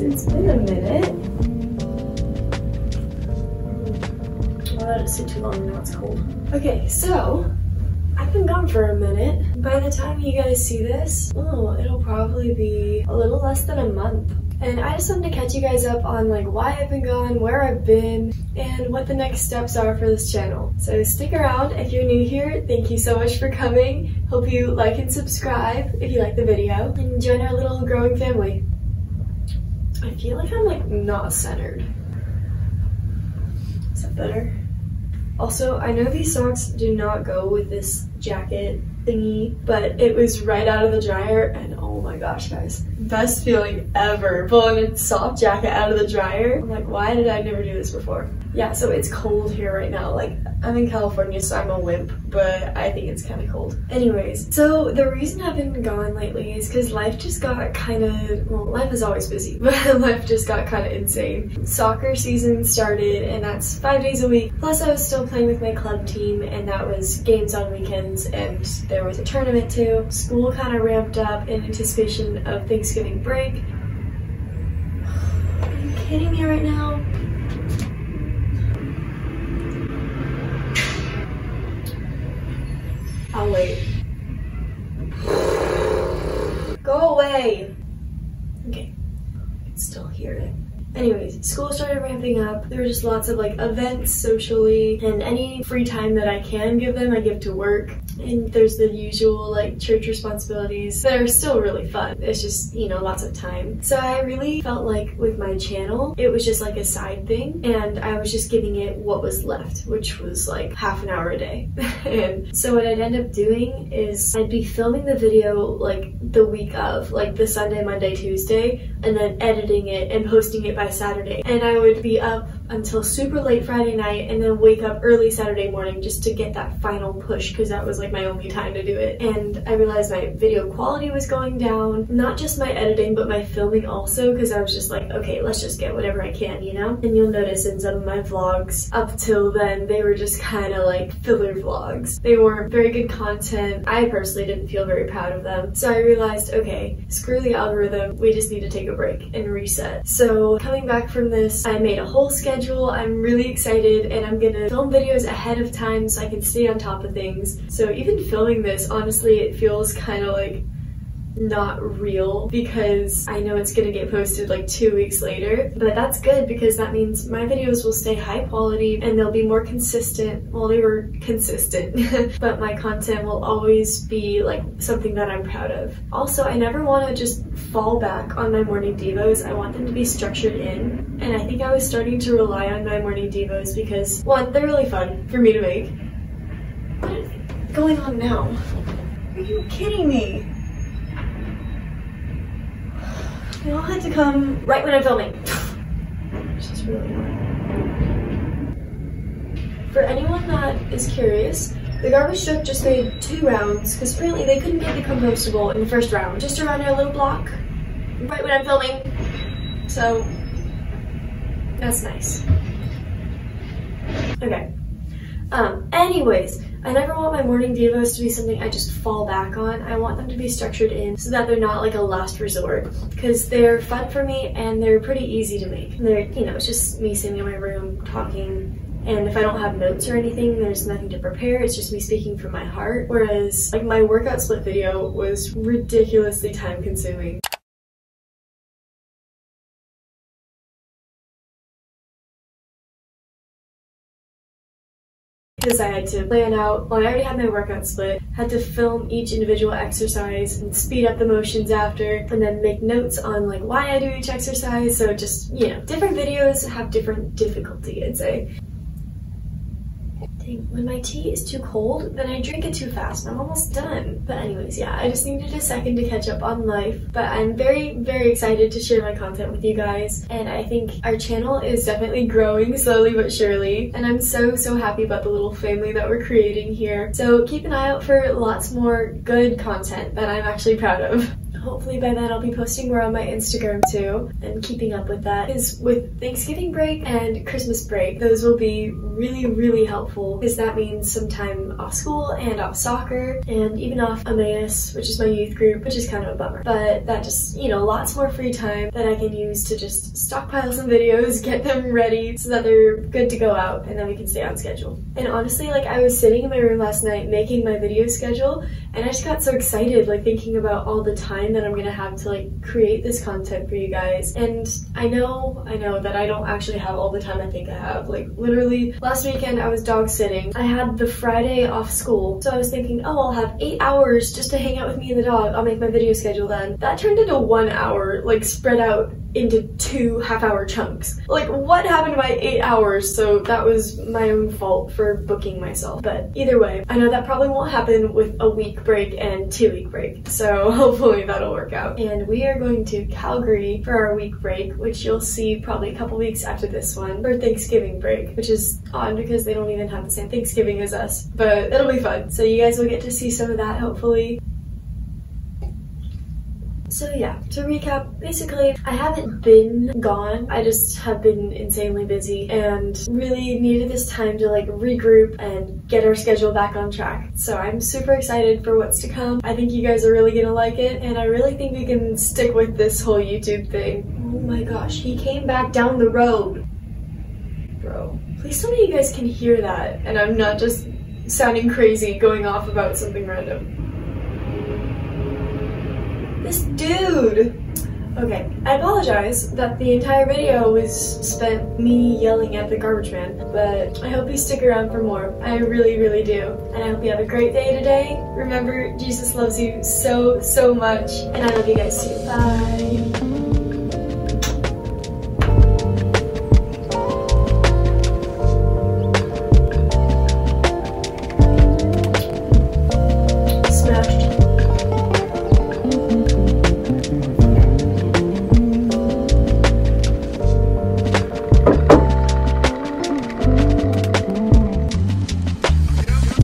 guys, it's been a minute. Well, I don't sit too long now, it's cold. Okay, so I've been gone for a minute. By the time you guys see this, it'll probably be a little less than a month. And I just wanted to catch you guys up on like why I've been gone, where I've been, and what the next steps are for this channel. So stick around. If you're new here, thank you so much for coming. Hope you like and subscribe if you like the video, and join our little growing family. I feel like I'm like not centered. Is that better? Also, I know these socks do not go with this jacket thingy, but it was right out of the dryer, and oh my gosh, guys, best feeling ever, pulling a soft jacket out of the dryer. I'm like, why did I never do this before? Yeah, so it's cold here right now. Like, I'm in California, so I'm a wimp, but I think it's kind of cold. Anyways, so the reason I've been gone lately is because life just got kind of, well, life is always busy, but life just got kind of insane. Soccer season started, and that's 5 days a week. Plus, I was still playing with my club team, and that was games on weekends, and there was a tournament too. School kind of ramped up in anticipation of Thanksgiving break. Are you kidding me right now? I'll wait. Go away! Okay, I can still hear it. Anyways, school started ramping up. There were just lots of like events socially, and any free time that I can give them, I give to work. And there's the usual like church responsibilities that are still really fun. It's just, you know, lots of time. So I really felt like with my channel, it was just like a side thing, and I was just giving it what was left, which was like half an hour a day. And so what I'd end up doing is I'd be filming the video like the week of, like the Sunday, Monday, Tuesday, and then editing it and posting it by Saturday. And I would be up until super late Friday night and then wake up early Saturday morning just to get that final push, because that was like my only time to do it. And I realized my video quality was going down, not just my editing but my filming also, because I was just like, okay, let's just get whatever I can, you know? And you'll notice in some of my vlogs up till then, they were just kind of like filler vlogs. They weren't very good content. I personally didn't feel very proud of them. So I realized, okay, screw the algorithm, we just need to take a break and reset. So coming back from this, I made a whole schedule. I'm really excited, and I'm gonna film videos ahead of time so I can stay on top of things. So even filming this, honestly, it feels kind of like not real, because I know it's gonna get posted like 2 weeks later, but that's good because that means my videos will stay high quality and they'll be more consistent. Well, they were consistent, but my content will always be like something that I'm proud of. Also, I never want to just fall back on my morning devos. I want them to be structured in, and I think I was starting to rely on my morning devos because, one, they're really fun for me to make. What is going on now? Are you kidding me? You all had to come right when I'm filming. Which is really annoying. For anyone that is curious, the garbage truck just made 2 rounds because apparently they couldn't get the compostable in the first round. Just around our little block, right when I'm filming. So, that's nice. Okay. Anyways, I never want my morning devos to be something I just fall back on. I want them to be structured in so that they're not like a last resort, because they're fun for me and they're pretty easy to make. And they're, you know, it's just me sitting in my room talking. And if I don't have notes or anything, there's nothing to prepare. It's just me speaking from my heart. Whereas like my workout split video was ridiculously time consuming. I had to plan out, well, I already had my workout split, had to film each individual exercise and speed up the motions after, and then make notes on like why I do each exercise. So just, you know, different videos have different difficulty, I'd say. Dang, when my tea is too cold, then I drink it too fast. I'm almost done. But anyways, yeah, I just needed a second to catch up on life, but I'm very, very excited to share my content with you guys. And I think our channel is definitely growing slowly but surely, and I'm so, so happy about the little family that we're creating here. So keep an eye out for lots more good content that I'm actually proud of. Hopefully by then I'll be posting more on my Instagram too, and keeping up with that. Because with Thanksgiving break and Christmas break, those will be really, really helpful, because that means some time off school and off soccer and even off Emmaus, which is my youth group, which is kind of a bummer. But that just, you know, lots more free time that I can use to just stockpile some videos, get them ready so that they're good to go out, and then we can stay on schedule. And honestly, like, I was sitting in my room last night making my video schedule, and I just got so excited, like, thinking about all the time that I'm gonna have to, like, create this content for you guys. And I know that I don't actually have all the time I think I have. Like, literally last weekend I was dog sitting. I had the Friday off school, so I was thinking, oh, I'll have 8 hours just to hang out with me and the dog. I'll make my video schedule then. That turned into 1 hour, like, spread out into 2 half-hour chunks. Like, what happened to my 8 hours? So that was my own fault for booking myself. But either way, I know that probably won't happen with a week break and 2 week break, so hopefully that'll work out. And we are going to Calgary for our week break, which you'll see probably a couple weeks after this one, for Thanksgiving break, which is odd because they don't even have the same Thanksgiving as us, but it'll be fun. So you guys will get to see some of that, hopefully. So yeah, to recap, basically, I haven't been gone. I just have been insanely busy and really needed this time to, like, regroup and get our schedule back on track. So I'm super excited for what's to come. I think you guys are really gonna like it, and I really think we can stick with this whole YouTube thing. Oh my gosh, he came back down the road. Bro, please tell me you guys can hear that and I'm not just sounding crazy going off about something random. This dude! Okay, I apologize that the entire video was spent me yelling at the garbage man, but I hope you stick around for more. I really, really do. And I hope you have a great day today. Remember, Jesus loves you so, so much, and I love you guys too. Bye!